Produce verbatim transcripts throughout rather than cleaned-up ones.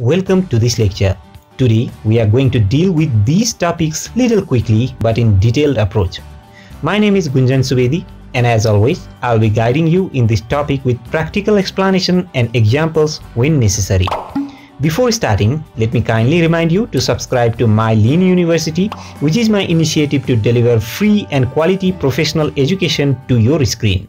Welcome to this lecture. Today we are going to deal with these topics little quickly but in detailed approach. My name is Gunjan Subedi, and as always I'll be guiding you in this topic with practical explanation and examples when necessary. Before starting, let me kindly remind you to subscribe to My Lean University, which is my initiative to deliver free and quality professional education to your screen.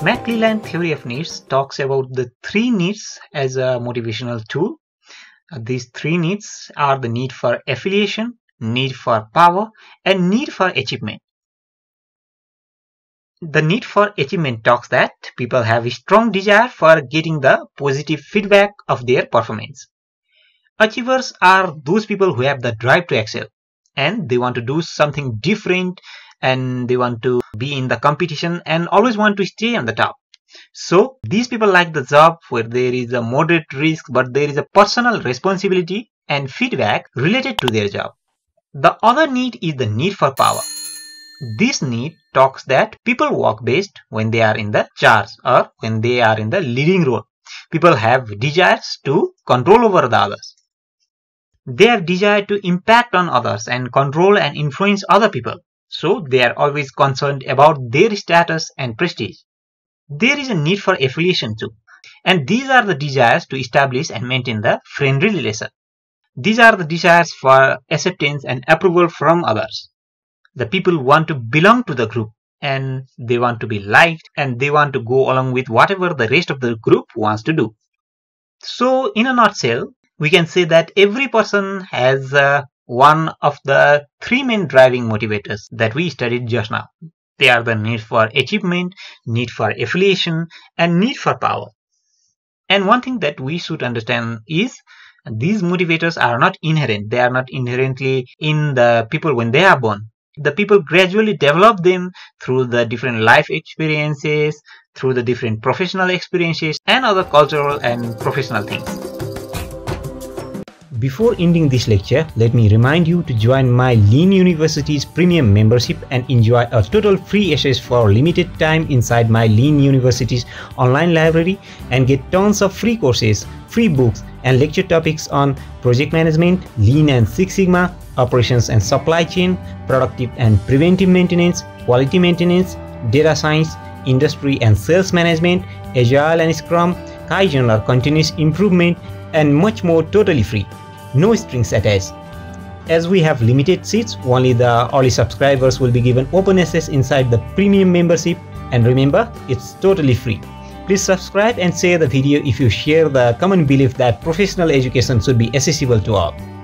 McClelland's theory of needs talks about the three needs as a motivational tool. These three needs are the need for affiliation, need for power, and need for achievement. The need for achievement talks that people have a strong desire for getting the positive feedback of their performance. Achievers are those people who have the drive to excel, and they want to do something different, and they want to be in the competition and always want to stay on the top. So these people like the job where there is a moderate risk, but there is a personal responsibility and feedback related to their job. The other need is the need for power. This need talks that people work best when they are in the charge or when they are in the leading role. People have desires to control over the others. They have desire to impact on others and control and influence other people. So they are always concerned about their status and prestige. There is a need for affiliation too. And these are the desires to establish and maintain the friendly relation. These are the desires for acceptance and approval from others. The people want to belong to the group, and they want to be liked, and they want to go along with whatever the rest of the group wants to do. So in a nutshell, we can say that every person has uh, one of the three main driving motivators that we studied just now. They are the need for achievement, need for affiliation, and need for power. And one thing that we should understand is these motivators are not inherent. They are not inherently in the people when they are born. The people gradually develop them through the different life experiences, through the different professional experiences, and other cultural and professional things. Before ending this lecture, let me remind you to join My Lean University's premium membership and enjoy a total free access for limited time inside My Lean University's online library, and get tons of free courses, free books, and lecture topics on project management, Lean and Six Sigma, operations and supply chain, productive and preventive maintenance, quality maintenance, data science, industry and sales management, Agile and Scrum, Kaizen or continuous improvement, and much more, totally free. No strings attached. As we have limited seats, only the early subscribers will be given open access inside the premium membership, and remember, it's totally free. Please subscribe and share the video if you share the common belief that professional education should be accessible to all.